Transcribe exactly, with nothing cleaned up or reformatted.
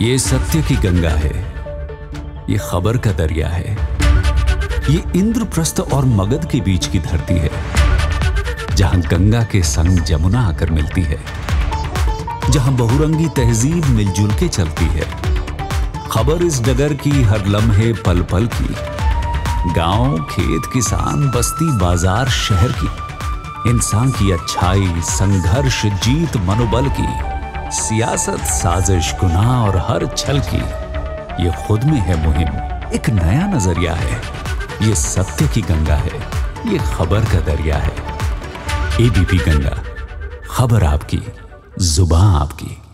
ये सत्य की गंगा है, ये खबर का दरिया है, ये इंद्रप्रस्थ और मगध के बीच की धरती है, जहां गंगा के संग जमुना आकर मिलती है, जहां बहुरंगी तहजीब मिलजुल के चलती है। खबर इस डगर की, हर लम्हे पल पल की, गांव, खेत, किसान, बस्ती, बाजार, शहर की, इंसान की अच्छाई, संघर्ष, जीत, मनोबल की, सियासत, साजिश, गुनाह और हर छल की। ये खुद में है मुहिम, एक नया नजरिया है। ये सत्य की गंगा है, ये खबर का दरिया है। एबीपी गंगा, खबर आपकी, जुबां आपकी।